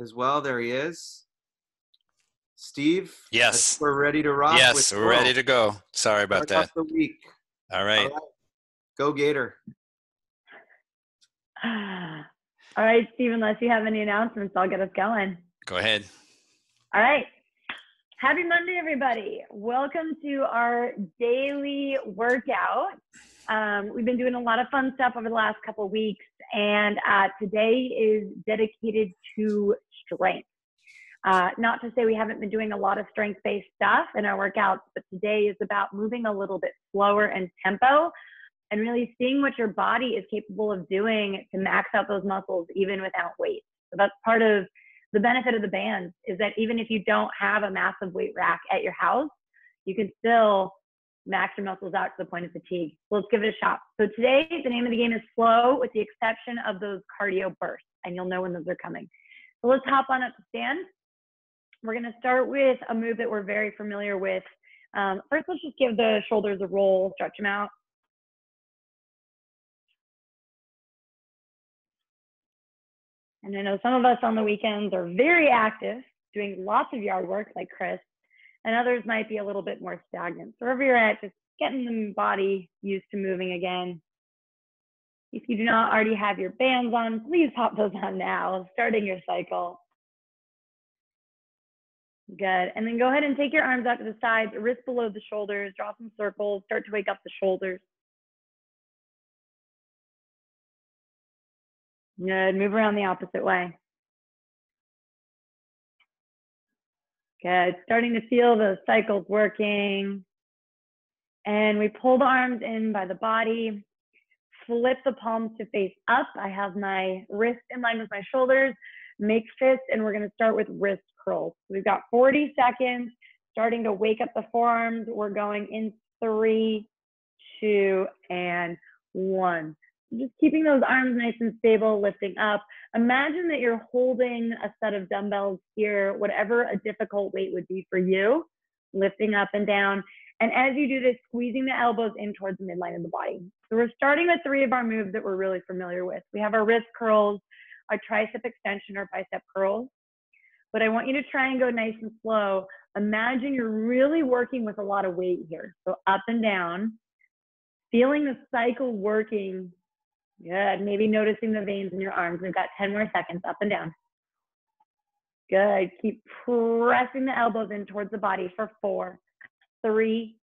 as well. There he is. Steve? Yes. We're ready to rock. Yes, we're ready to go. Sorry about that. The week. All right. All right. Go Gator. All right, Steve, unless you have any announcements, I'll get us going. Go ahead. All right. Happy Monday, everybody. Welcome to our daily workout. We've been doing a lot of fun stuff over the last couple of weeks, and today is dedicated to strength. Not to say we haven't been doing a lot of strength-based stuff in our workouts, but today is about moving a little bit slower in tempo and really seeing what your body is capable of doing to max out those muscles even without weight. So that's part of the benefit of the bands, is that even if you don't have a massive weight rack at your house, you can still max your muscles out to the point of fatigue. So let's give it a shot. So today, the name of the game is slow, with the exception of those cardio bursts, and you'll know when those are coming. So let's hop on up to stand. We're gonna start with a move that we're very familiar with. First, let's just give the shoulders a roll, stretch them out. And I know some of us on the weekends are very active, doing lots of yard work like Chris, and others might be a little bit more stagnant. So wherever you're at, just getting the body used to moving again. If you do not already have your bands on, please pop those on now, starting your cycle. Good, and then go ahead and take your arms out to the sides, wrists below the shoulders, draw some circles, start to wake up the shoulders. Good, move around the opposite way. Good, starting to feel those cycles working. And we pull the arms in by the body, flip the palms to face up. I have my wrists in line with my shoulders, make fists, and we're gonna start with wrist curls. We've got 40 seconds, starting to wake up the forearms. We're going in 3, 2, and 1. Just keeping those arms nice and stable, lifting up. Imagine that you're holding a set of dumbbells here, whatever a difficult weight would be for you, lifting up and down. And as you do this, squeezing the elbows in towards the midline of the body. So we're starting with 3 of our moves that we're really familiar with. We have our wrist curls, our tricep extension or bicep curls. But I want you to try and go nice and slow. Imagine you're really working with a lot of weight here. So up and down, feeling the cycle working. Good, maybe noticing the veins in your arms. We've got 10 more seconds, up and down. Good, keep pressing the elbows in towards the body for 4, 3,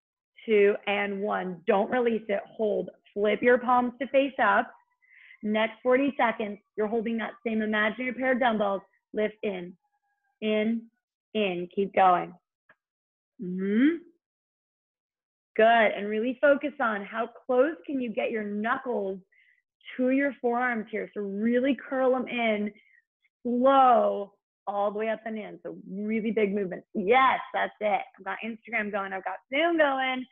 2, and 1. Don't release it, hold. Flip your palms to face up. Next 40 seconds, you're holding that same imaginary pair of dumbbells. Lift in, keep going. Good, and really focus on how close can you get your knuckles to your forearms here. So really curl them in, slow, all the way up and in. So really big movement. Yes, that's it. I've got Instagram going. I've got Zoom going.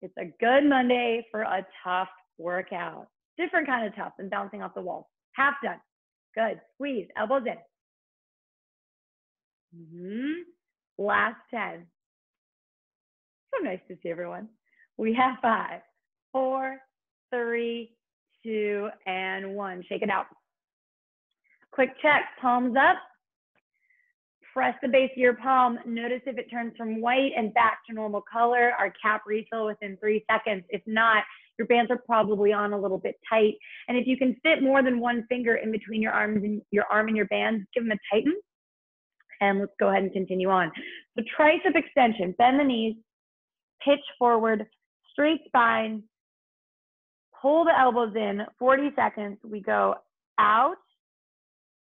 It's a good Monday for a tough workout. Different kind of tough than bouncing off the wall. Half done. Good. Squeeze. Elbows in. Last 10. So nice to see everyone. We have 5, 4, 3, 2, and 1. Shake it out. Quick check, palms up. Press the base of your palm. Notice if it turns from white and back to normal color. Our cap refill within 3 seconds. If not, your bands are probably on a little bit tight. And if you can fit more than one finger in between your arms and your arm and your bands, give them a tighten. And let's go ahead and continue on. So tricep extension, bend the knees, pitch forward, straight spine. Pull the elbows in, 40 seconds. We go out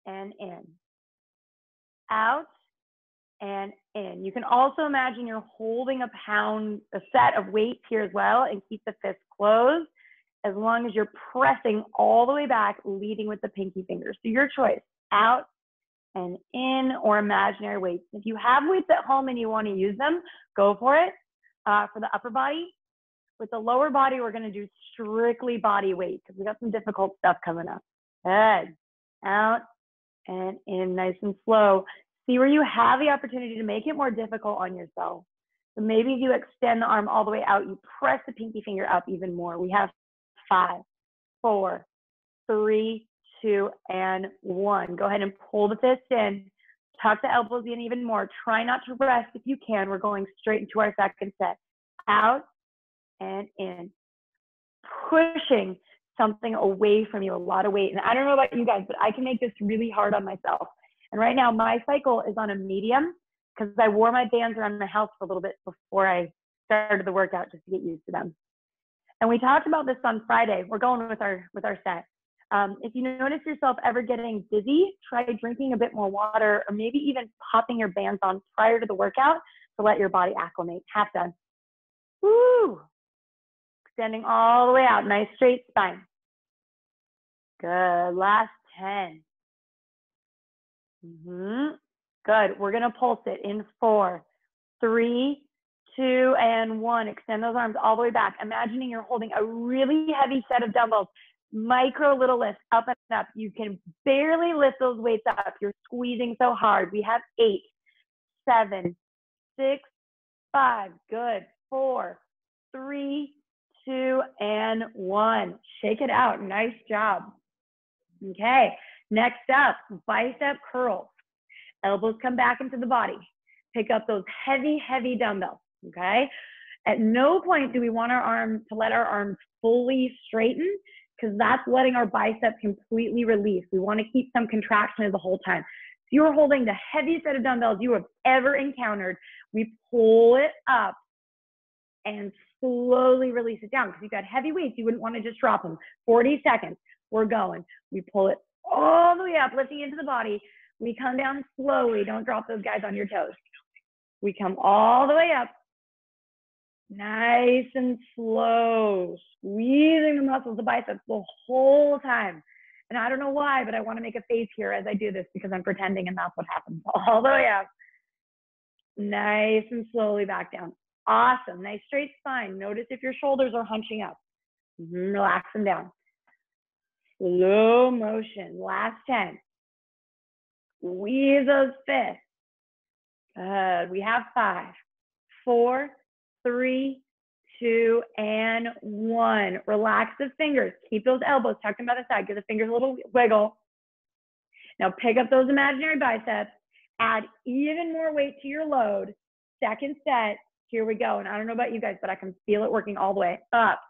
and in, out and in. You can also imagine you're holding a set of weights here as well, and keep the fists closed as long as you're pressing all the way back, leading with the pinky fingers. So your choice, out and in, or imaginary weights. If you have weights at home and you want to use them, go for it for the upper body. With the lower body, we're gonna do strictly body weight because we got some difficult stuff coming up. Good, out and in, nice and slow. See where you have the opportunity to make it more difficult on yourself. So maybe if you extend the arm all the way out, you press the pinky finger up even more. We have 5, 4, 3, two, and one. Go ahead and pull the fists in. Tuck the elbows in even more. Try not to rest if you can. We're going straight into our second set. Out and in. Pushing something away from you, a lot of weight. And I don't know about you guys, but I can make this really hard on myself. And right now, my cycle is on a medium because I wore my bands around my health for a little bit before I started the workout just to get used to them. And we talked about this on Friday. We're going with our set. If you notice yourself ever getting dizzy, try drinking a bit more water or maybe even popping your bands on prior to the workout to let your body acclimate. Half done. Woo! Extending all the way out. Nice straight spine. Good. Last 10. Good. We're going to pulse it in 4, 3, 2, and one. Extend those arms all the way back. Imagining you're holding a really heavy set of dumbbells. Micro little lifts up and up. You can barely lift those weights up. You're squeezing so hard. We have 8, 7, 6, 5. Good. 4, 3, 2, and one. Shake it out. Nice job. Okay. Next up, bicep curls. Elbows come back into the body. Pick up those heavy, heavy dumbbells. Okay. At no point do we want our arm to let our arms fully straighten, because that's letting our bicep completely release. We want to keep some contraction the whole time. If you're holding the heaviest set of dumbbells you have ever encountered, we pull it up and slowly release it down. Because you've got heavy weights, you wouldn't want to just drop them. 40 seconds, we're going. We pull it all the way up, lifting into the body. We come down slowly. Don't drop those guys on your toes. We come all the way up. Nice and slow, squeezing the muscles, the biceps the whole time. And I don't know why, but I want to make a face here as I do this because I'm pretending, and that's what happens. All the way up. Nice and slowly back down. Awesome. Nice straight spine. Notice if your shoulders are hunching up. Relax them down. Slow motion. Last 10. Squeeze those fists. Good. We have 5, 4, 3, 2, and one. Relax the fingers. Keep those elbows tucked in by the side. Give the fingers a little wiggle. Now pick up those imaginary biceps. Add even more weight to your load. Second set. Here we go. And I don't know about you guys, but I can feel it working all the way up.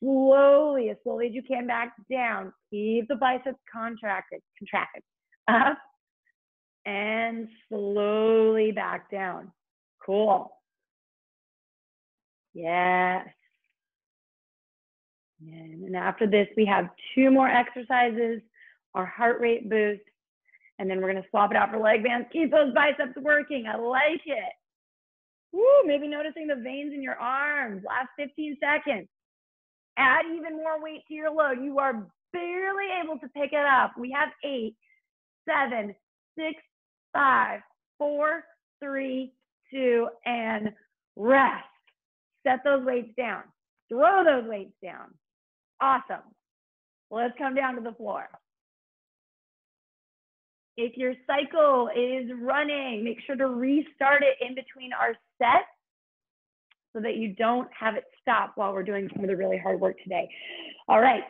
Slowly, as slowly as you can, back down. Keep the biceps contracted. Up and slowly back down. Cool. Yes. And after this, we have two more exercises, our heart rate boost, and then we're going to swap it out for leg bands. Keep those biceps working. I like it. Woo, maybe noticing the veins in your arms. Last 15 seconds. Add even more weight to your load. You are barely able to pick it up. We have 8, 7, 6, 5, 4, 3, 2, and rest. Set those weights down. Throw those weights down. Awesome. Let's come down to the floor. If your cycle is running, make sure to restart it in between our sets so that you don't have it stop while we're doing some of the really hard work today. All right,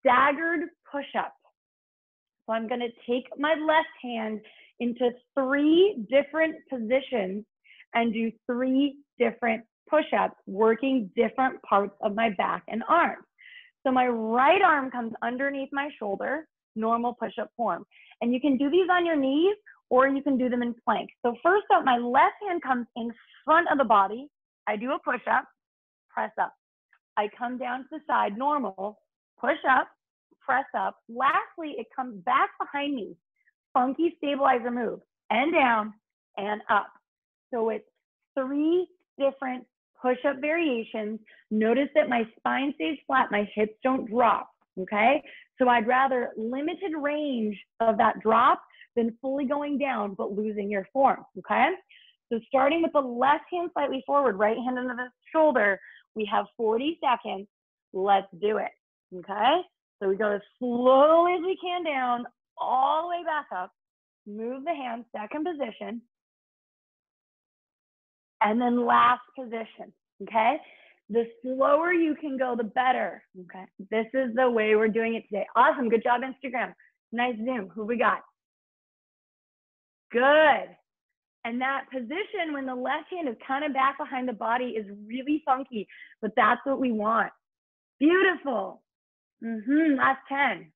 staggered push-up. So I'm going to take my left hand into 3 different positions and do 3 different push-ups, working different parts of my back and arms. So my right arm comes underneath my shoulder, normal push-up form. And you can do these on your knees, or you can do them in plank. So first up, my left hand comes in front of the body. I do a push-up, press up. I come down to the side, normal, push-up, press up. Lastly, it comes back behind me, funky stabilizer move, and down, and up. So it's 3 different push-up variations. Notice that my spine stays flat, my hips don't drop, okay? So I'd rather limited range of that drop than fully going down but losing your form, okay? So starting with the left hand slightly forward, right hand under the shoulder, we have 40 seconds. Let's do it, okay? So we go as slowly as we can down, all the way back up, move the hand, second position, and then last position, okay? The slower you can go, the better, okay? This is the way we're doing it today. Awesome, good job, Instagram. Nice zoom. Who we got? Good. And that position when the left hand is kind of back behind the body is really funky, but that's what we want. Beautiful. Last 10.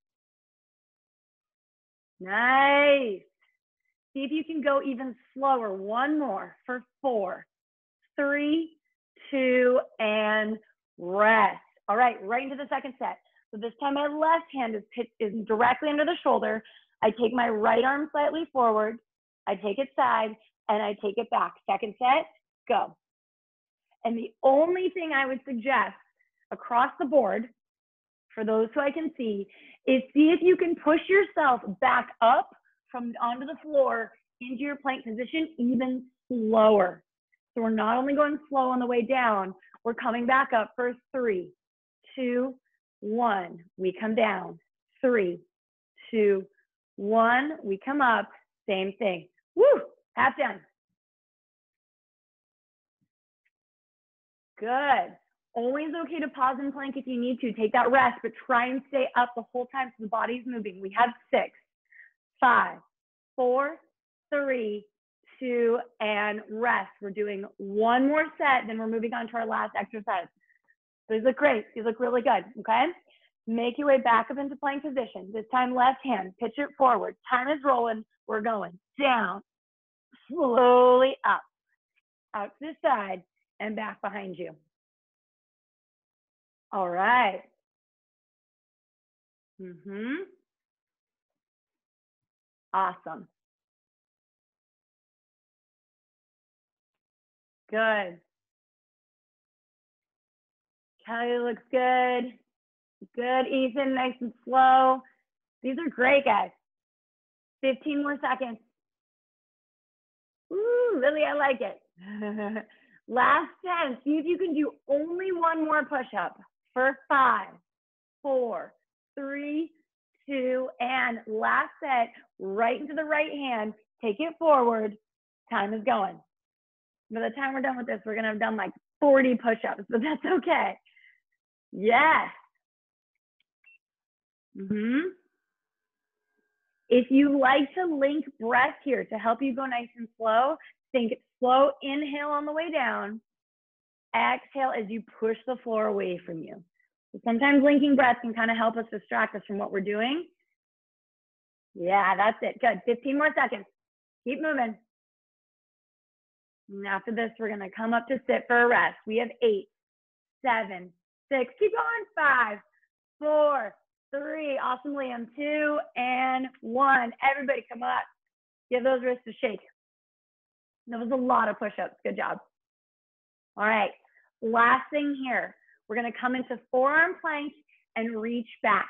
Nice. See if you can go even slower. One more for 4, 3, 2, and rest. All right, right into the second set. So this time my left hand is directly under the shoulder. I take my right arm slightly forward. I take it side and I take it back. Second set, go. And the only thing I would suggest across the board for those who I can see if you can push yourself back up from onto the floor into your plank position even slower. So we're not only going slow on the way down, we're coming back up for 3, 2, 1. We come down. 3, 2, 1. We come up. Same thing. Woo! Half done. Good. Always okay to pause and plank if you need to. Take that rest, but try and stay up the whole time so the body's moving. We have 6, 5, 4, 3, 2, and rest. We're doing one more set, then we're moving on to our last exercise. These look great. These look really good, okay? Make your way back up into plank position. This time, left hand, pitch it forward. Time is rolling. We're going down, slowly up, out to the side, and back behind you. All right. Awesome. Good. Kelly looks good. Good, Ethan, nice and slow. These are great, guys. 15 more seconds. Ooh, really, I like it. Last 10, see if you can do only one more push-up for 5, 4, 3, 2, and last set, right into the right hand, take it forward, time is going. By the time we're done with this, we're gonna have done like 40 push-ups, but that's okay. Yes. If you like to link breath here to help you go nice and slow, think slow inhale on the way down, exhale as you push the floor away from you. So sometimes linking breath can kind of help us distract us from what we're doing. Yeah, that's it. Good. 15 more seconds. Keep moving. And after this, we're going to come up to sit for a rest. We have 8, 7, 6. Keep going. 5, 4, 3. Awesome, Liam. 2 and 1. Everybody come up. Give those wrists a shake. That was a lot of push-ups. Good job. All right. Last thing here. We're going to come into forearm plank and reach back.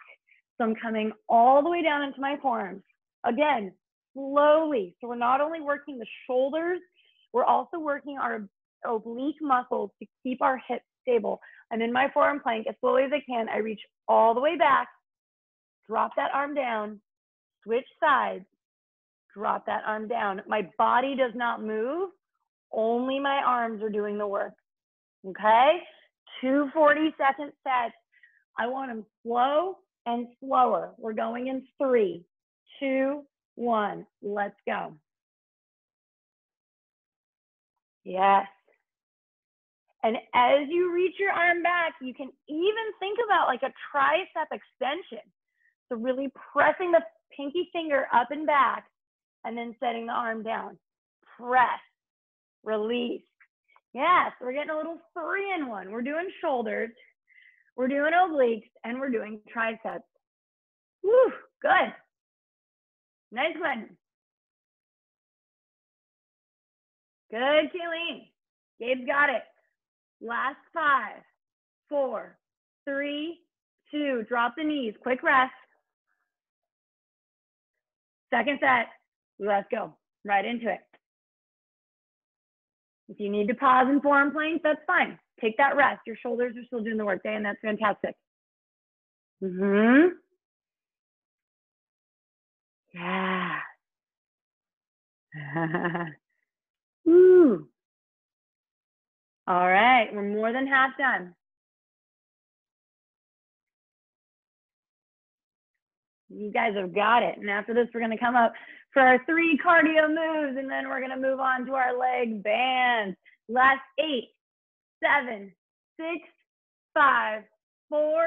So I'm coming all the way down into my forearms. Again, slowly. So we're not only working the shoulders, we're also working our oblique muscles to keep our hips stable. I'm in my forearm plank as slowly as I can. I reach all the way back, drop that arm down, switch sides, drop that arm down. My body does not move. Only my arms are doing the work. Okay? 2 40-second sets. I want them slow and slower. We're going in 3, 2, 1. Let's go. Yes. And as you reach your arm back, you can even think about like a tricep extension. So really pressing the pinky finger up and back and then setting the arm down. Press, release. Yes, we're getting a little 3 in 1. We're doing shoulders, we're doing obliques, and we're doing triceps. Woo, good. Nice one. Good, Kayleen. Gabe's got it. Last 5, 4, 3, 2. Drop the knees. Quick rest. Second set. Let's go. Right into it. If you need to pause and forearm plank, that's fine. Take that rest. Your shoulders are still doing the work, and that's fantastic. Yeah. Woo. All right, we're more than half done. You guys have got it. And after this, we're going to come up for our 3 cardio moves, and then we're going to move on to our leg bands. Last 8, 7, 6, 5, 4,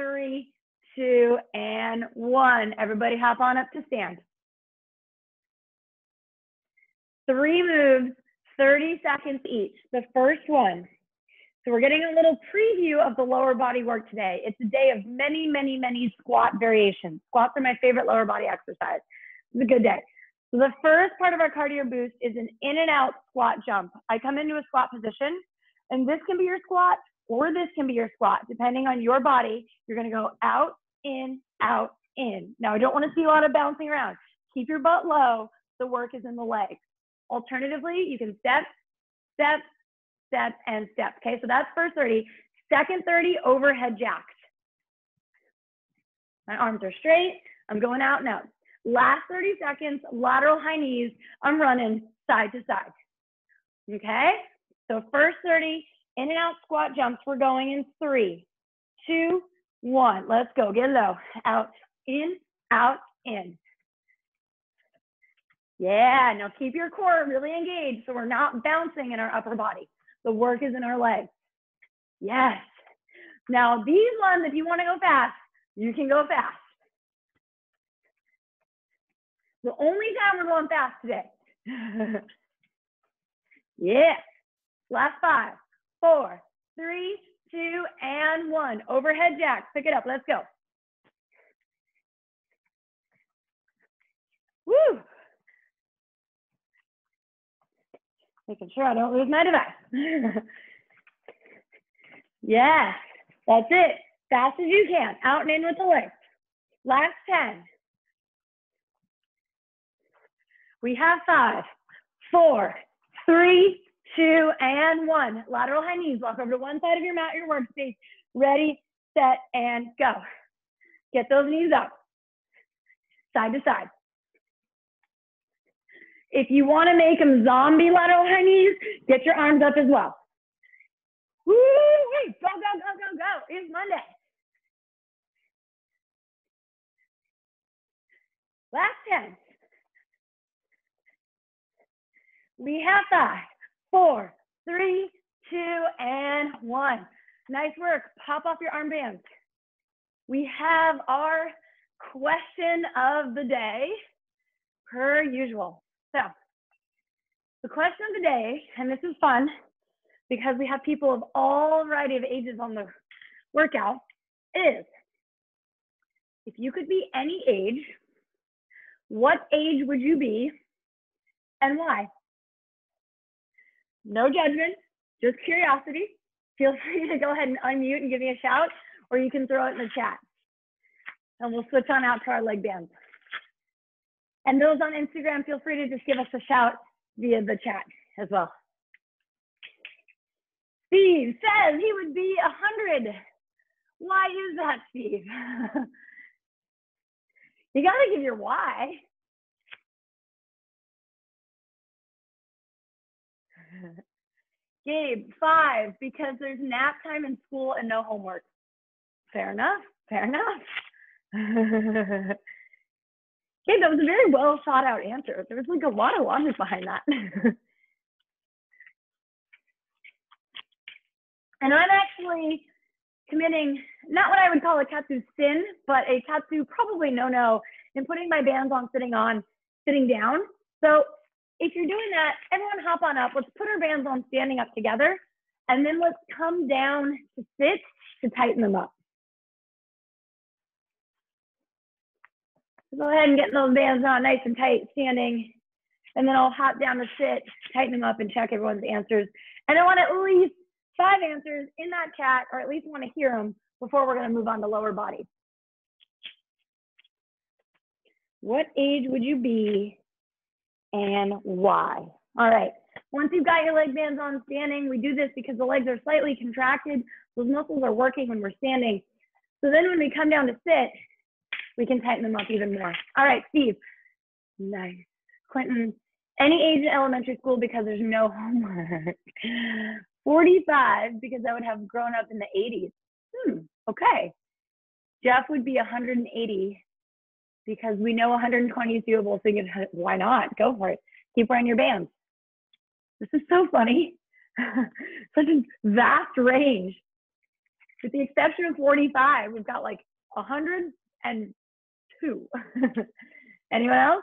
3, 2, and 1. Everybody hop on up to stand. 3 moves, 30 seconds each. The first one. So we're getting a little preview of the lower body work today. It's a day of many, many, many squat variations. Squats are my favorite lower body exercise. It's a good day. So the first part of our cardio boost is an in and out squat jump. I come into a squat position, and this can be your squat or this can be your squat. Depending on your body, you're gonna go out, in, out, in. Now I don't wanna see a lot of bouncing around. Keep your butt low, the work is in the legs. Alternatively, you can step, step, step, and step. Okay, so that's first 30. Second 30, overhead jacks. My arms are straight. I'm going out and out. Last 30 seconds, lateral high knees. I'm running side to side. Okay, so first 30, in and out squat jumps. We're going in 3, 2, 1. Let's go. Get low. Out, in, out, in. Yeah, now keep your core really engaged so we're not bouncing in our upper body. The work is in our legs. Yes. Now these ones, if you want to go fast, you can go fast. The only time we're going fast today. Yeah. Last 5, 4, 3, 2, and 1. Overhead jacks. Pick it up. Let's go. Woo. Making sure I don't lose my device. Yeah, that's it. Fast as you can. Out and in with the legs. Last 10. We have 5, 4, 3, 2, and 1. Lateral high knees. Walk over to one side of your mat, your workspace. Ready, set, and go. Get those knees up. Side to side. If you want to make them zombie lateral high knees, get your arms up as well. Woo! Hey, go, go, go, go, go. It's Monday. Last 10. We have 5, 4, 3, 2, and 1. Nice work. Pop off your armbands. We have our question of the day, per usual. So, the question of the day, and this is fun because we have people of all variety of ages on the workout, is if you could be any age, what age would you be and why? No judgment, just curiosity. Feel free to go ahead and unmute and give me a shout, or you can throw it in the chat. And we'll switch on out to our leg bands. And those on Instagram, feel free to just give us a shout via the chat as well. Steve says he would be 100. Why is that, Steve? You gotta give your why. Gabe, 5, because there's nap time in school and no homework. Fair enough, fair enough. Okay, that was a very well thought out answer. There was like a lot of logic behind that. And I'm actually committing, not what I would call a KAATSU sin, but a KAATSU probably no-no in putting my bands on, sitting down. So if you're doing that, everyone hop on up. Let's put our bands on standing up together, and then let's come down to sit to tighten them up. Go ahead and get those bands on nice and tight, standing, and then I'll hop down to sit, tighten them up, and check everyone's answers. And I want at least 5 answers in that chat, or at least want to hear them before we're going to move on to lower body. What age would you be and why? All right, once you've got your leg bands on standing, we do this because the legs are slightly contracted. Those muscles are working when we're standing. So then when we come down to sit, we can tighten them up even more. All right, Steve. Nice. Quentin, any age in elementary school because there's no homework. 45, because I would have grown up in the 80s. Okay. Jeff would be 180 because we know 120 is doable. So why not? Go for it. Keep wearing your bands. This is so funny. Such a vast range. With the exception of 45, we've got like 102. Anyone else?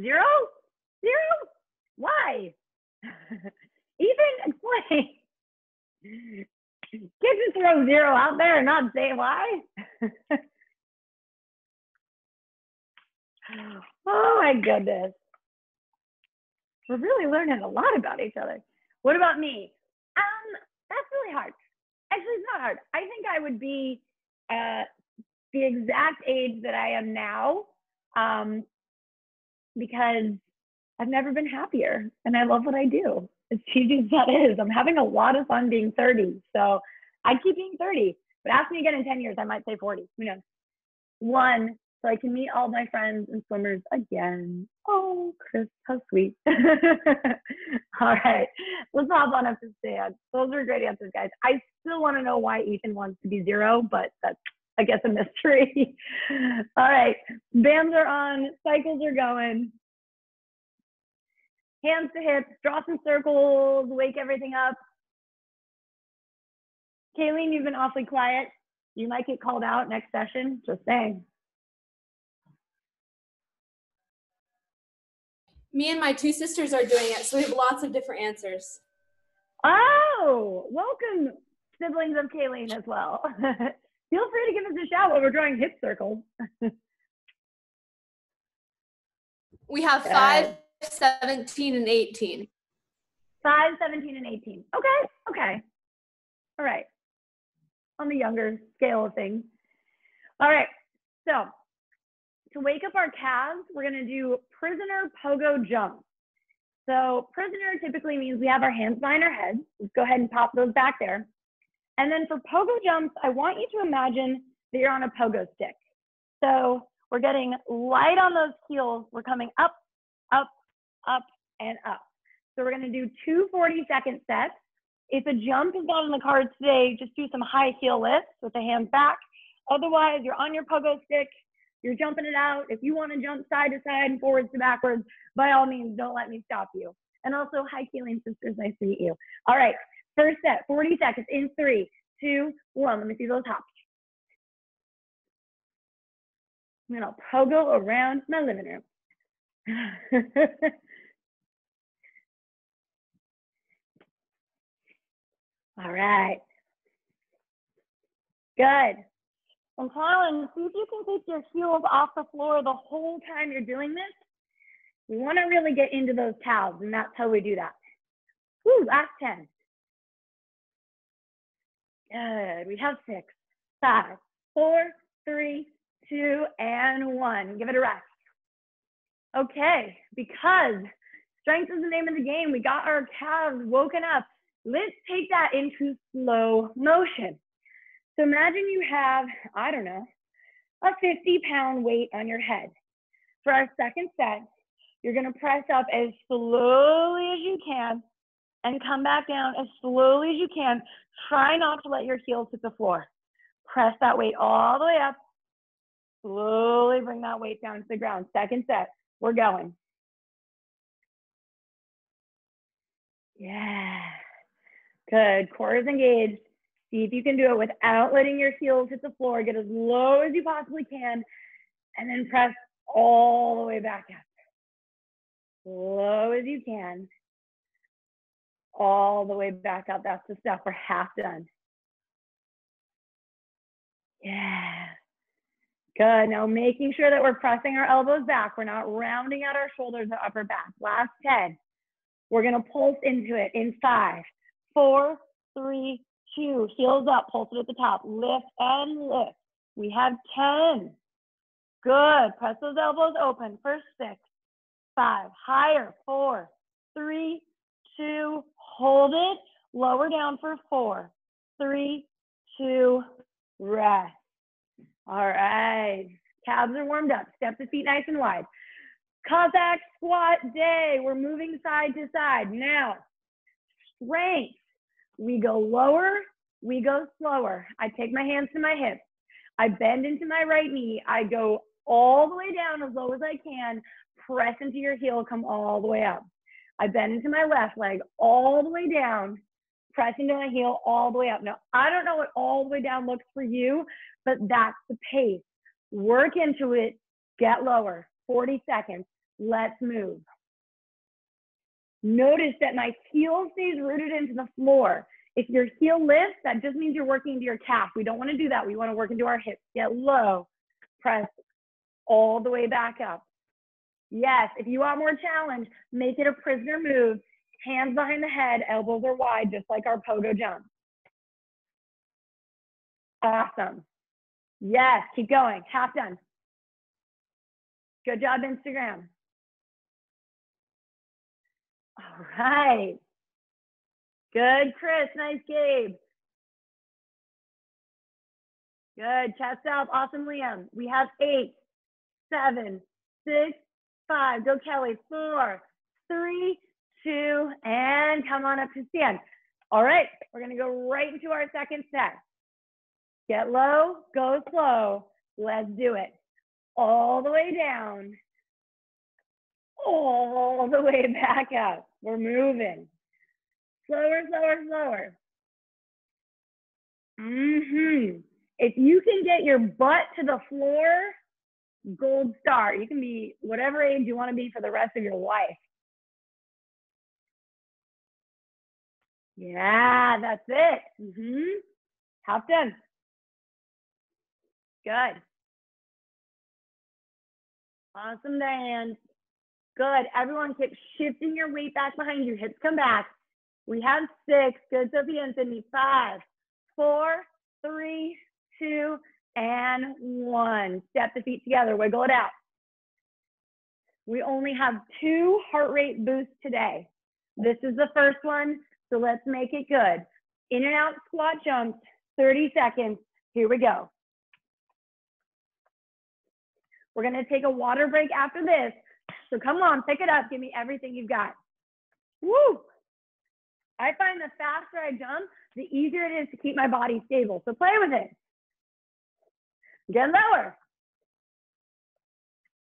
Zero? Zero? Why? Even explain. Can't just throw zero out there and not say why. Oh my goodness. We're really learning a lot about each other. What about me? That's really hard. Actually, it's not hard. I think I would be the exact age that I am now. Because I've never been happier and I love what I do. As cheesy as that is, I'm having a lot of fun being 30. So I keep being 30, but ask me again in 10 years, I might say 40, who knows? One, so I can meet all my friends and swimmers again. Oh, Chris, how sweet. All right, let's hop on up to stand. Those are great answers, guys. I still wanna know why Ethan wants to be zero, but that's, I guess, a mystery. All right, bands are on, cycles are going. Hands to hips, draw some circles, wake everything up. Kayleen, you've been awfully quiet. You might get called out next session, just saying. Me and my two sisters are doing it, so we have lots of different answers. Oh, welcome siblings of Kayleen as well. Feel free to give us a shout while we're drawing hip circles. We have 5, 17, and 18. 5, 17, and 18. Okay, okay. All right. On the younger scale of things. All right, so to wake up our calves, we're gonna do prisoner pogo jump. So prisoner typically means we have our hands behind our heads. Let's go ahead and pop those back there. And then for pogo jumps, I want you to imagine that you're on a pogo stick. So we're getting light on those heels. We're coming up, up, up, and up. So we're gonna do 2 40-second sets. If a jump is not in the cards today, just do some high heel lifts with the hands back. Otherwise, you're on your pogo stick. You're jumping it out. If you wanna jump side to side and forwards to backwards, by all means, don't let me stop you. And also, hi, Kayleen sisters, nice to meet you. All right. First set, 40 seconds in 3, 2, 1. Let me see those hops. I'm gonna pogo around my living room. All right. Good. And Colin, see if you can keep your heels off the floor the whole time you're doing this. We wanna really get into those towels, and that's how we do that. Woo, last 10. Good, we have 6, 5, 4, 3, 2, and 1. Give it a rest. Okay, because strength is the name of the game, we got our calves woken up. Let's take that into slow motion. So imagine you have, I don't know, a 50-pound weight on your head. For our second set, you're gonna press up as slowly as you can and come back down as slowly as you can. Try not to let your heels hit the floor. Press that weight all the way up. Slowly bring that weight down to the ground. Second set, we're going. Yeah, good, core is engaged. See if you can do it without letting your heels hit the floor. Get as low as you possibly can and then press all the way back up. Low as you can. All the way back up. That's the stuff. We're half done. Yeah. Good. Now making sure that we're pressing our elbows back. We're not rounding out our shoulders or upper back. Last 10. We're going to pulse into it in 5, 4, 3, 2. Heels up. Pulse it at the top. Lift and lift. We have 10. Good. Press those elbows open. First 6, 5. Higher. 4, 3, 2. Hold it, lower down for 4, 3, 2, rest. All right, calves are warmed up. Step the feet nice and wide. Cossack squat day, we're moving side to side. Now, strength, We go lower, we go slower. I take my hands to my hips. I bend into my right knee. I go all the way down as low as I can. Press into your heel, come all the way up. I bend into my left leg all the way down, press into my heel all the way up. Now, I don't know what all the way down looks for you, but that's the pace. Work into it, get lower, 40 seconds. Let's move. Notice that my heel stays rooted into the floor. If your heel lifts, that just means you're working into your calf. We don't want to do that. We want to work into our hips. Get low, press all the way back up. Yes, if you want more challenge, make it a prisoner move. Hands behind the head, elbows are wide, just like our pogo jump. Awesome. Yes, keep going. Half done. Good job, Instagram. All right. Good, Chris. Nice, Gabe. Good. Chest up. Awesome, Liam. We have 8, 7, 6, 5. Go, Kelly. 4, 3, 2, and come on up to stand. All right. We're going to go right into our second set. Get low. Go slow. Let's do it. All the way down. All the way back up. We're moving. Slower, slower, slower. If you can get your butt to the floor, gold star. You can be whatever age you want to be for the rest of your life. Yeah, that's it. Half done. Good. Awesome, Diane. Good. Everyone keep shifting your weight back behind you. Hips come back. We have 6. Good, Sophia and Sydney. 5, 4, 3, 2, and 1. Step the feet together. Wiggle it out. We only have 2 heart rate boosts today. This is the first one, so let's make it good. In and out squat jumps, 30 seconds. Here we go. We're going to take a water break after this. So come on, pick it up. Give me everything you've got. Woo! I find the faster I jump, the easier it is to keep my body stable. So play with it. Get lower.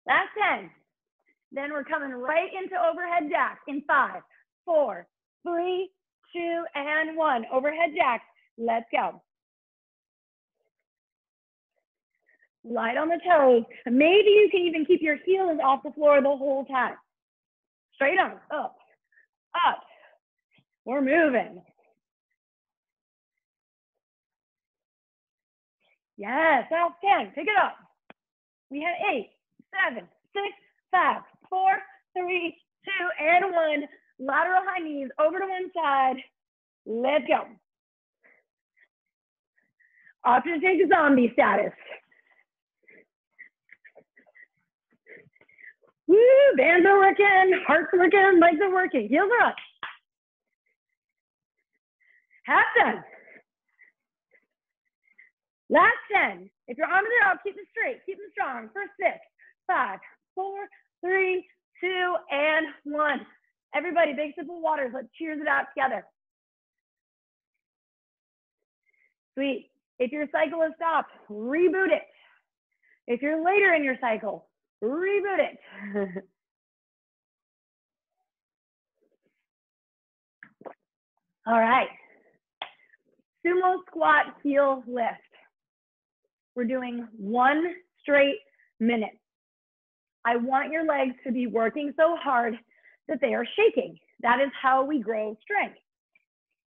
That's 10. Then we're coming right into overhead jacks in 5, 4, 3, 2, and 1. Overhead jacks. Let's go. Light on the toes. Maybe you can even keep your heels off the floor the whole time. Straight on, up, up. We're moving. Yes, that's 10. Pick it up. We had 8, 7, 6, 5, 4, 3, 2, and 1. Lateral high knees over to one side. Let's go. Option to take a zombie status. Woo, bands are working, hearts are working, legs are working, heels are up. Half done. Last 10. If your arms are up, keep them straight, keep them strong. For 6, 5, 4, 3, 2, and 1. Everybody, big sip of water. Let's cheers it out together. Sweet. If your cycle is stopped, reboot it. If you're later in your cycle, reboot it. All right. Sumo squat heel lift. We're doing 1 straight minute. I want your legs to be working so hard that they are shaking. That is how we grow strength.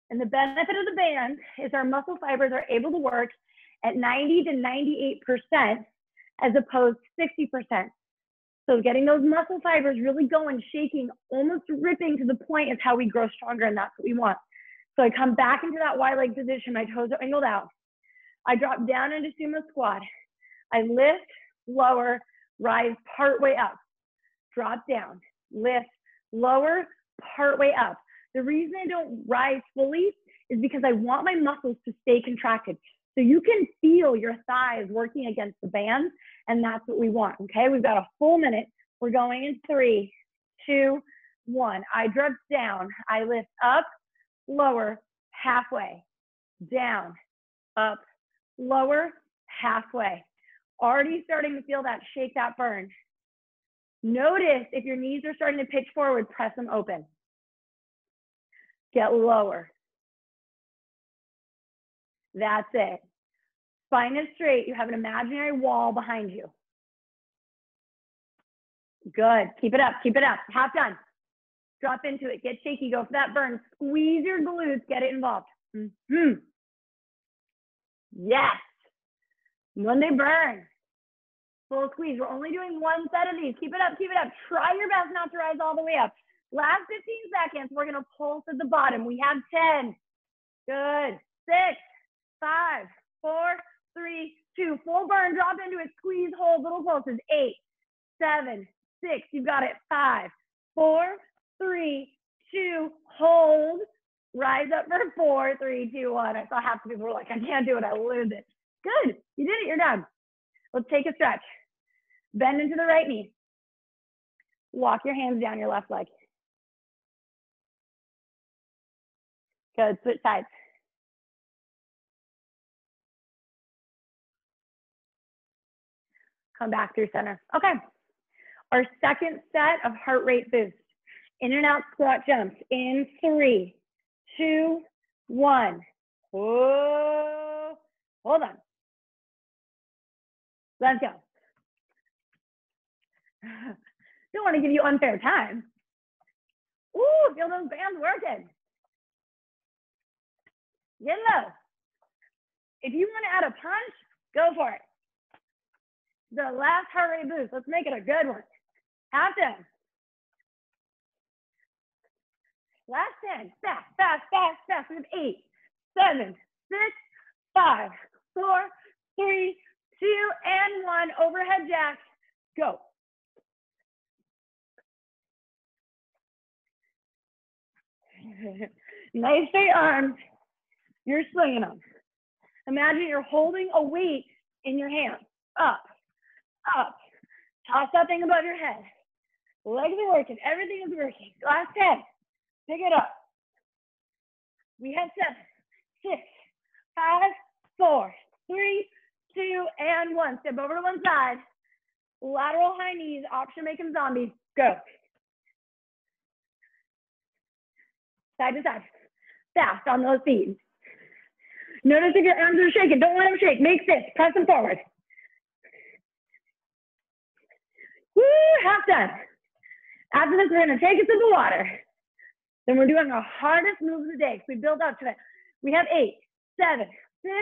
And the benefit of the band is our muscle fibers are able to work at 90 to 98% as opposed to 60%. So getting those muscle fibers really going, shaking, almost ripping to the point is how we grow stronger, and that's what we want. So I come back into that wide leg position. My toes are angled out. I drop down into sumo squat. I lift, lower, rise partway up. Drop down, lift, lower, partway up. The reason I don't rise fully is because I want my muscles to stay contracted. So you can feel your thighs working against the bands, and that's what we want, okay? We've got a full minute. We're going in 3, 2, 1. I drop down. I lift up, lower, halfway, down, up, lower, halfway. Already starting to feel that shake, that burn. Notice if your knees are starting to pitch forward, press them open. Get lower. That's it. Spine is straight. You have an imaginary wall behind you. Good. Keep it up. Keep it up. Half done. Drop into it. Get shaky. Go for that burn. Squeeze your glutes. Get it involved. Mm-hmm. Yes. Monday burn. Full squeeze. We're only doing one set of these. Keep it up. Keep it up. Try your best not to rise all the way up. Last 15 seconds. We're going to pulse at the bottom. We have 10. Good. 6, 5, 4, 3, 2. Full burn. Drop into it. Squeeze. Hold. Little pulses. 8, 7, 6. You've got it. 5, 4, 3, 2. Hold. Rise up for 4, 3, 2, 1. I saw half the people were like, I can't do it. I lose it. Good. You did it. You're done. Let's take a stretch. Bend into the right knee. Walk your hands down your left leg. Good. Switch sides. Come back through center. Okay. Our second set of heart rate boost. In and out squat jumps in 3, 2, 1. Whoa. Hold on. Let's go. Don't want to give you unfair time. Ooh, feel those bands working. Get low. If you want to add a punch, go for it. The last heart rate boost. Let's make it a good one. Half done. Last 10. Fast, fast, fast, fast. We have 8, 7, 6, 5, 4, 3, 2, and 1. Overhead jack. Go. Nice straight arms. You're swinging them. Imagine you're holding a weight in your hand. Up. Up. Toss that thing above your head. Legs are working. Everything is working. Last 10. Pick it up. We have 7, 6, 5, 4, 3, 2, and 1. Step over to one side. Lateral high knees. Option making zombies. Go. Side to side. Fast on those feet. Notice if your arms are shaking. Don't let them shake. Make this. Press them forward. Woo, half done. After this, we're going to take a sip of water. Then we're doing our hardest move of the day because we build up to it. We have 8, 7, 6,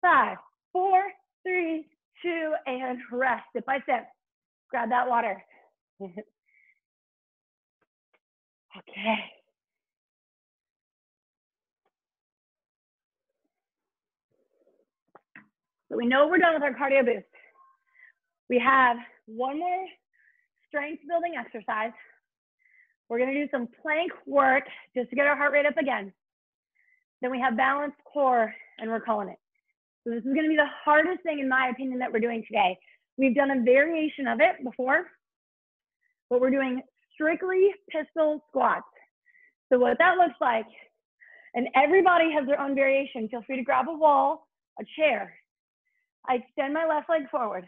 5, 4, 3, 2, and rest. Step by step. Grab that water. Okay. So we know we're done with our cardio boost. We have one more strength building exercise. We're going to do some plank work just to get our heart rate up again. Then we have balanced core and we're calling it. So this is going to be the hardest thing in my opinion that we're doing today. We've done a variation of it before, but we're doing strictly pistol squats. So what that looks like, and everybody has their own variation. Feel free to grab a wall, a chair. I extend my left leg forward.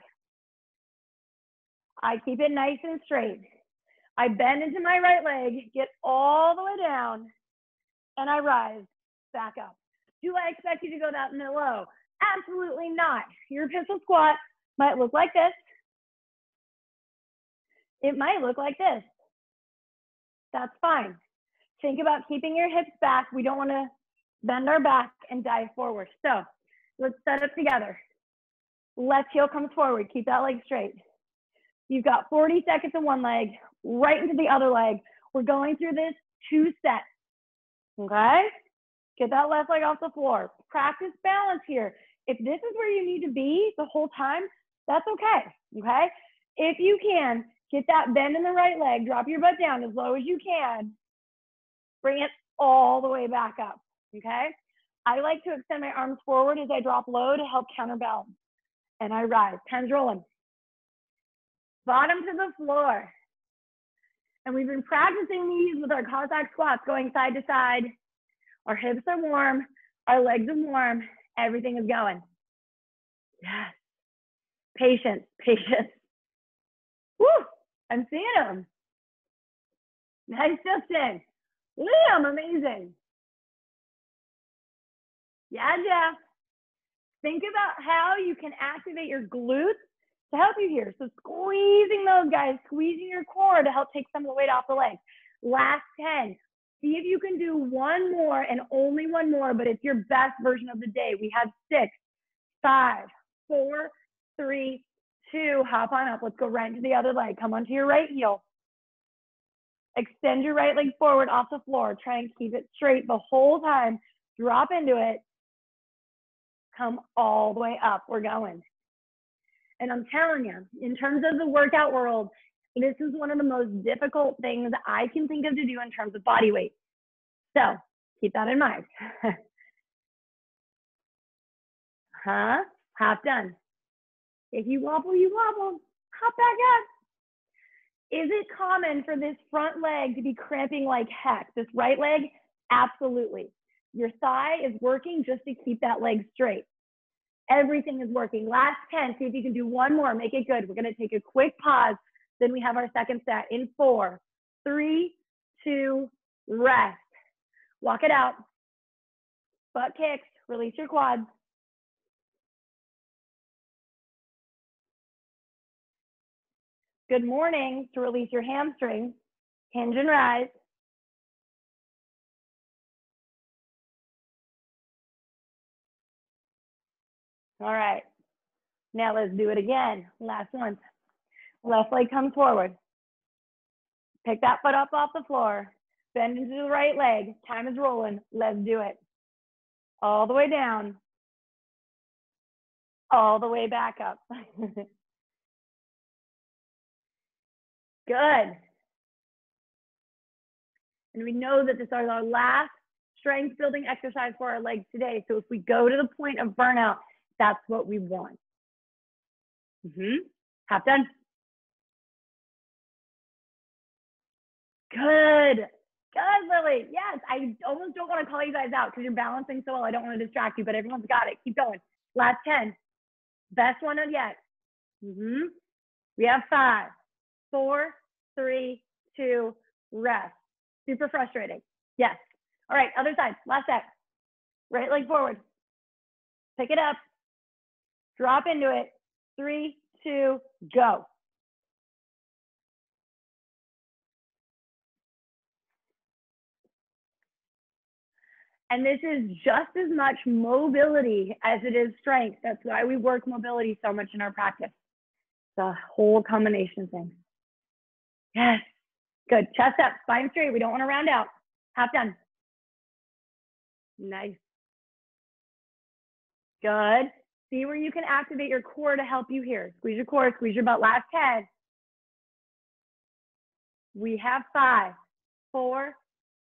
I keep it nice and straight. I bend into my right leg, get all the way down, and I rise back up. Do I expect you to go that low? Absolutely not. Your pistol squat might look like this. It might look like this. That's fine. Think about keeping your hips back. We don't want to bend our back and dive forward. So let's set up together. Left heel comes forward. Keep that leg straight. You've got 40 seconds in one leg. Right into the other leg. We're going through this 2 sets, okay? Get that left leg off the floor. Practice balance here. If this is where you need to be the whole time, that's okay, okay? If you can, get that bend in the right leg, drop your butt down as low as you can, bring it all the way back up, okay? I like to extend my arms forward as I drop low to help counterbalance, and I rise. Time's rolling. Bottom to the floor. And we've been practicing these with our Cossack squats, going side to side, Our hips are warm, our legs are warm, everything is going. Yes. Patience, patience. Woo, I'm seeing him. Nice, Justin. Liam, amazing. Yeah, Jeff. Think about how you can activate your glutes to help you here. So squeezing those guys, squeezing your core to help take some of the weight off the legs. Last 10. See if you can do one more and only one more, but it's your best version of the day. We have 6, 5, 4, 3, 2. Hop on up. Let's go right into the other leg. Come onto your right heel. Extend your right leg forward off the floor. Try and keep it straight the whole time. Drop into it. Come all the way up. We're going. And I'm telling you, in terms of the workout world, this is one of the most difficult things I can think of to do in terms of body weight. So keep that in mind. Huh? Half done. If you wobble, you wobble. Hop back up. Is it common for this front leg to be cramping like heck? This right leg? Absolutely. Your thigh is working just to keep that leg straight. Everything is working. Last 10, see if you can do one more. Make it good. We're going to take a quick pause. Then we have our second set in 4, 3, 2, rest. Walk it out. Butt kicks. Release your quads. Good morning to release your hamstrings. Hinge and rise. All right, now let's do it again. Last one. Left leg comes forward. Pick that foot up off the floor. Bend into the right leg. Time is rolling. Let's do it. All the way down. All the way back up. Good. And we know that this is our last strength building exercise for our legs today. So if we go to the point of burnout, that's what we want. Half done. Good. Good, Lily. Yes, I almost don't want to call you guys out because you're balancing so well. I don't want to distract you, but everyone's got it. Keep going. Last 10. Best one of yet. We have 5, 4, 3, 2, rest. Super frustrating. Yes. All right, other side. Last set. Right leg forward. Pick it up. Drop into it. 3, 2, go. And this is just as much mobility as it is strength. That's why we work mobility so much in our practice. The whole combination thing. Yes. Good. Chest up, spine straight. We don't want to round out. Half done. Nice. Good. See where you can activate your core to help you here. Squeeze your core, squeeze your butt. Last 10. We have 5, 4,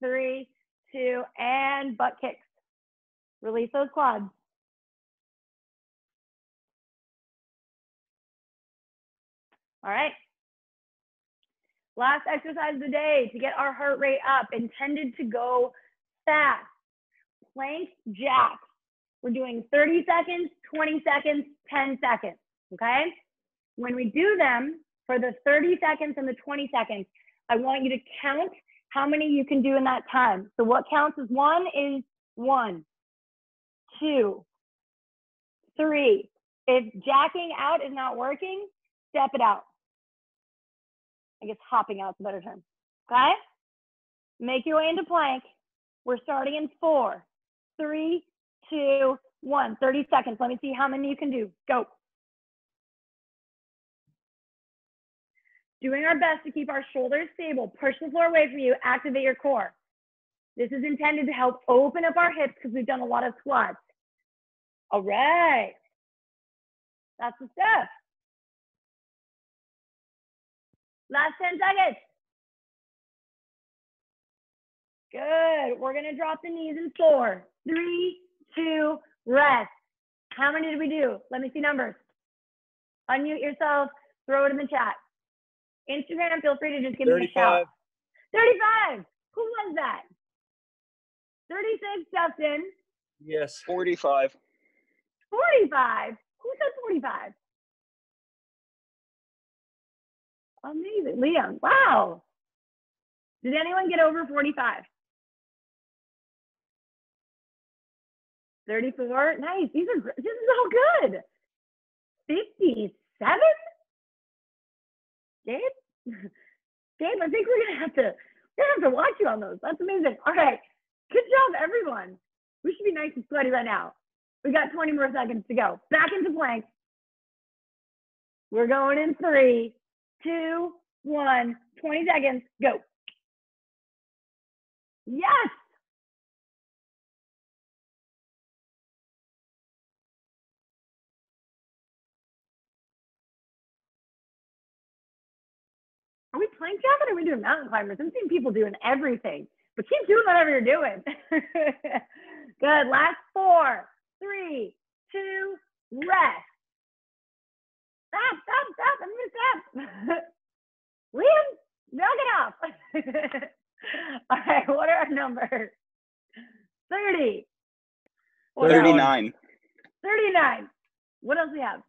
3, 2, and butt kicks. Release those quads. All right. Last exercise of the day to get our heart rate up, intended to go fast. Plank jacks. We're doing 30 seconds, 20 seconds, 10 seconds, okay? When we do them for the 30 seconds and the 20 seconds, I want you to count how many you can do in that time. So what counts as one is 1, 2, 3. If jacking out is not working, step it out. I guess hopping out is a better term, okay? Make your way into plank. We're starting in 4, 3, 2, 1, 30 seconds. Let me see how many you can do. Go. Doing our best to keep our shoulders stable. Push the floor away from you. Activate your core. This is intended to help open up our hips because we've done a lot of squats. All right. That's the step. Last 10 seconds. Good. We're going to drop the knees in 4, 3, 2, rest. How many did we do? Let me see numbers. Unmute yourself. Throw it in the chat. Instagram, feel free to just give me a shout. 35. Who was that? 36, Justin. Yes. 45. 45? Who said 45? Amazing. Liam, wow. Did anyone get over 45? 34, nice. These are, this is all good. 57? Gabe? Gabe, I think we're gonna have to watch you on those. That's amazing. All right. Good job, everyone. We should be nice and sweaty right now. We got 20 more seconds to go. Back into plank. We're going in 3, 2, 1, 20 seconds, go. Yes. Are we plank jamming or are we doing mountain climbers? I'm seeing people doing everything, but keep doing whatever you're doing. Good, last 4, 3, 2, rest. Stop, stop, stop, I'm gonna stop. Liam, knock it off. All right, what are our numbers? 30. 39. 39. What else do we have?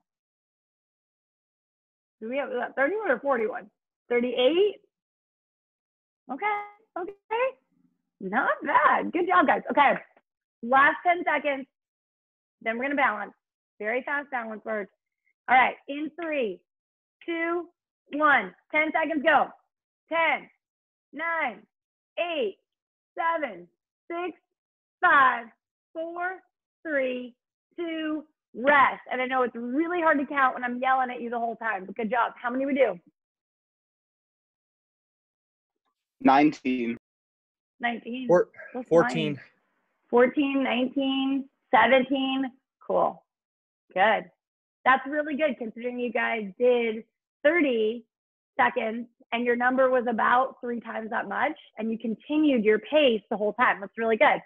Do we have 31 or 41? 38? Okay, okay. Not bad. Good job, guys. Okay, last 10 seconds. Then we're gonna balance. Very fast balance words. All right, in 3, 2, 1, 10 seconds, go. 10, 9, 8, 7, 6, 5, 4, 3, 2, rest. And I know it's really hard to count when I'm yelling at you the whole time, but good job. How many we do? 19. 19. 14. 14, 19, 17. Cool. Good. That's really good considering you guys did 30 seconds and your number was about 3 times that much and you continued your pace the whole time. That's really good.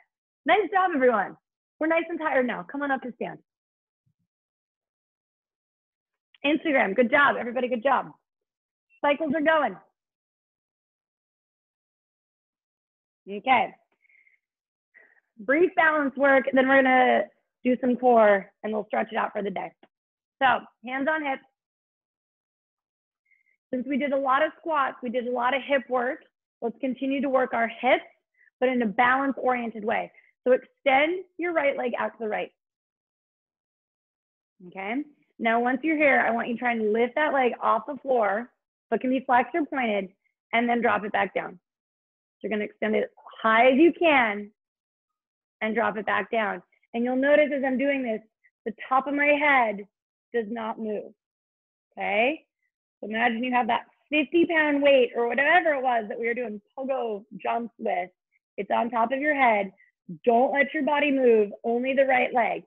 Nice job, everyone. We're nice and tired now. Come on up to stand. Instagram, good job, everybody, good job. Cycles are going. Okay. Brief balance work, then we're gonna do some core and we'll stretch it out for the day. So hands on hips. Since we did a lot of squats, we did a lot of hip work. Let's continue to work our hips, but in a balance-oriented way. So extend your right leg out to the right. Okay. Now, once you're here, I want you to try and lift that leg off the floor, so it can be flexed or pointed, and then drop it back down. So you're going to extend it high as you can and drop it back down. And you'll notice as I'm doing this, the top of my head does not move, okay? So imagine you have that 50-pound weight or whatever it was that we were doing pogo jumps with. It's on top of your head. Don't let your body move, only the right leg.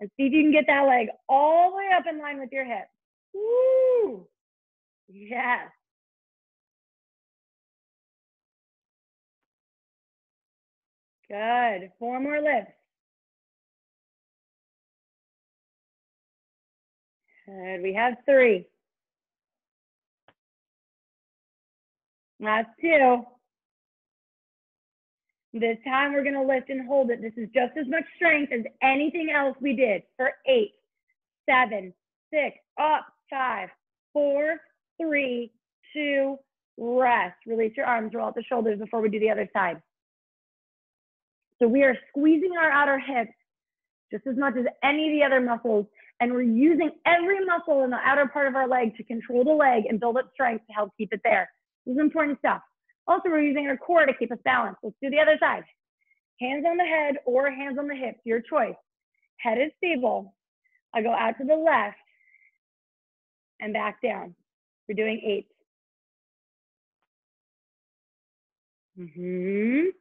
And see if you can get that leg all the way up in line with your hip. Woo! Yes. Good, 4 more lifts. Good, we have 3. Last 2. This time we're gonna lift and hold it. This is just as much strength as anything else we did for 8, 7, 6, up, 5, 4, 3, 2, rest. Release your arms, roll out the shoulders before we do the other side. So we are squeezing our outer hips just as much as any of the other muscles. And we're using every muscle in the outer part of our leg to control the leg and build up strength to help keep it there. This is important stuff. Also, we're using our core to keep us balanced. Let's do the other side. Hands on the head or hands on the hips, your choice. Head is stable. I go out to the left and back down. We're doing 8.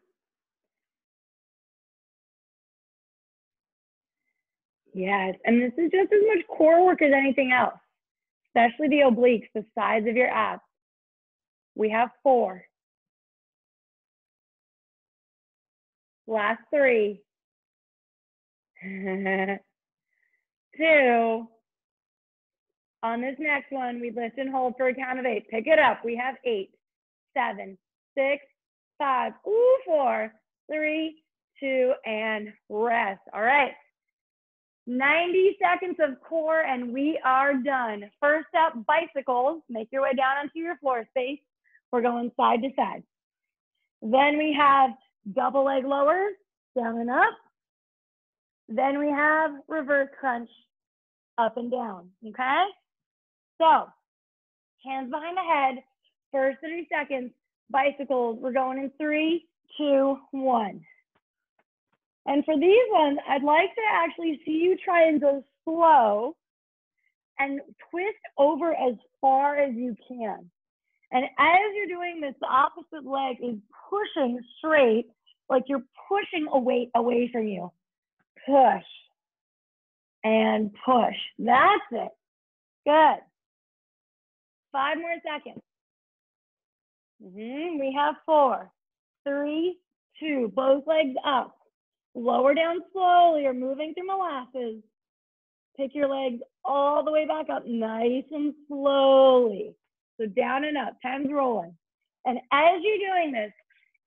Yes, and this is just as much core work as anything else, especially the obliques, the sides of your abs. We have 4. Last 3. 2. On this next one, we lift and hold for a count of 8. Pick it up. We have 8, 7, 6, 5, 4, 3, two, and rest. All right. 90 seconds of core and we are done. First up, bicycles. Make your way down onto your floor space. We're going side to side. Then we have double leg lower, down and up. Then we have reverse crunch, up and down, okay? So, hands behind the head, first 30 seconds, bicycles. We're going in 3, 2, 1. And for these ones, I'd like to actually see you try and go slow and twist over as far as you can. And as you're doing this, the opposite leg is pushing straight, like you're pushing a weight away from you. Push and push. That's it. Good. 5 more seconds. We have 4, 3, 2, both legs up. Lower down slowly, you're moving through molasses. Pick your legs all the way back up, nice and slowly. So down and up, time's rolling. And as you're doing this,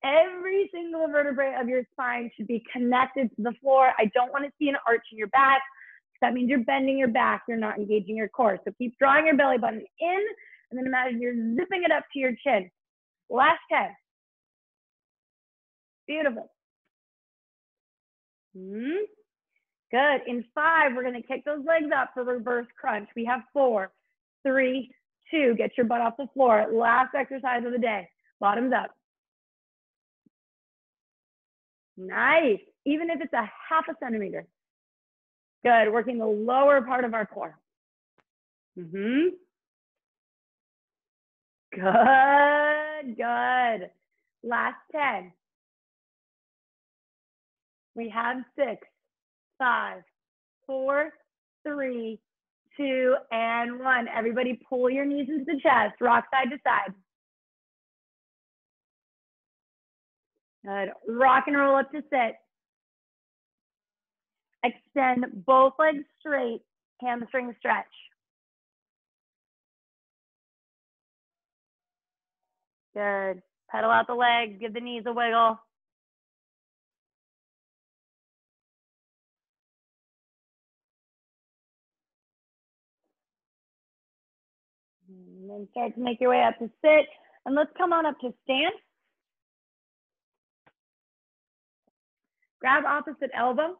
every single vertebrae of your spine should be connected to the floor. I don't want to see an arch in your back. That means you're bending your back, you're not engaging your core. So keep drawing your belly button in, and then imagine you're zipping it up to your chin. Last 10. Beautiful. Good. In 5, we're going to kick those legs up for reverse crunch. We have 4, 3, 2. Get your butt off the floor. Last exercise of the day. Bottoms up. Nice. Even if it's a half a centimeter. Good. Working the lower part of our core. Good. Good. Last 10. We have 6, 5, 4, 3, 2, and 1. Everybody pull your knees into the chest, rock side to side. Good, rock and roll up to sit. Extend both legs straight, hamstring stretch. Good, pedal out the legs, give the knees a wiggle. And then start to make your way up to sit. And let's come on up to stand. Grab opposite elbow.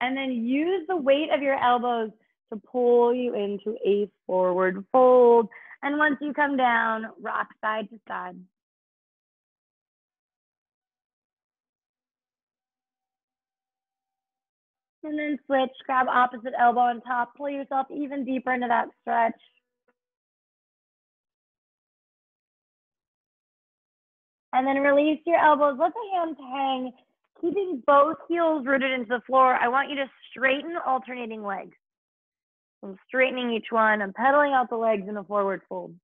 And then use the weight of your elbows to pull you into a forward fold. And once you come down, rock side to side. And then switch, grab opposite elbow on top, pull yourself even deeper into that stretch. And then release your elbows, let the hands hang, keeping both heels rooted into the floor. I want you to straighten alternating legs. I'm straightening each one, I'm pedaling out the legs in a forward fold.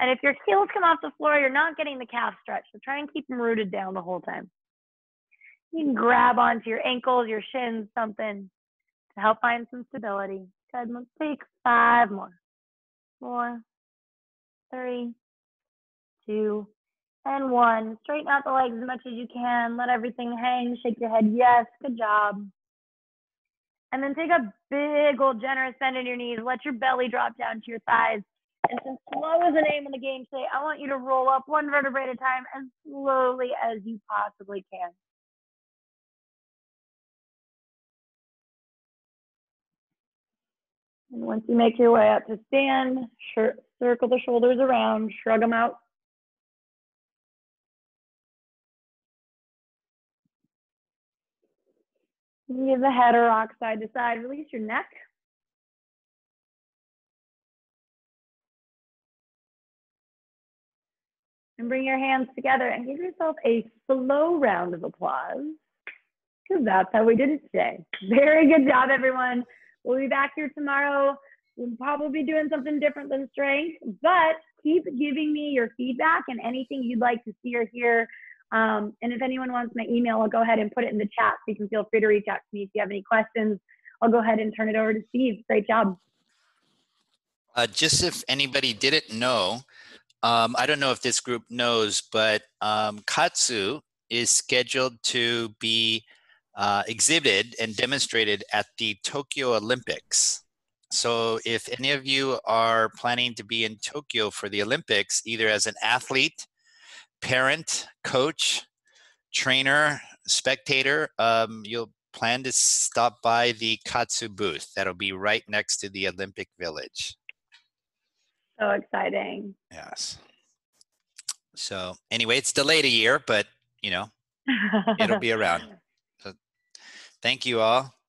And if your heels come off the floor, you're not getting the calf stretch, so try and keep them rooted down the whole time. You can grab onto your ankles, your shins, something to help find some stability. Good, let's take 5 more. 4, 3, 2, and 1. Straighten out the legs as much as you can. Let everything hang, shake your head, yes, good job. And then take a big old generous bend in your knees. Let your belly drop down to your thighs. And since slow is the name of the game today, I want you to roll up one vertebrae at a time as slowly as you possibly can. And once you make your way up to stand, circle the shoulders around, shrug them out. Give the head a rock side to side, release your neck. And bring your hands together and give yourself a slow round of applause, because that's how we did it today. Very good job, everyone. We'll be back here tomorrow. We'll probably be doing something different than strength, but keep giving me your feedback and anything you'd like to see or hear. And if anyone wants my email, I'll go ahead and put it in the chat so you can feel free to reach out to me if you have any questions. I'll go ahead and turn it over to Steve. Great job. Just if anybody didn't know, I don't know if this group knows, but KAATSU is scheduled to be exhibited and demonstrated at the Tokyo Olympics. So if any of you are planning to be in Tokyo for the Olympics, either as an athlete, parent, coach, trainer, spectator, you'll plan to stop by the KAATSU booth. That'll be right next to the Olympic Village. So exciting. Yes. So anyway, it's delayed a year, but you know, it'll be around. So thank you all.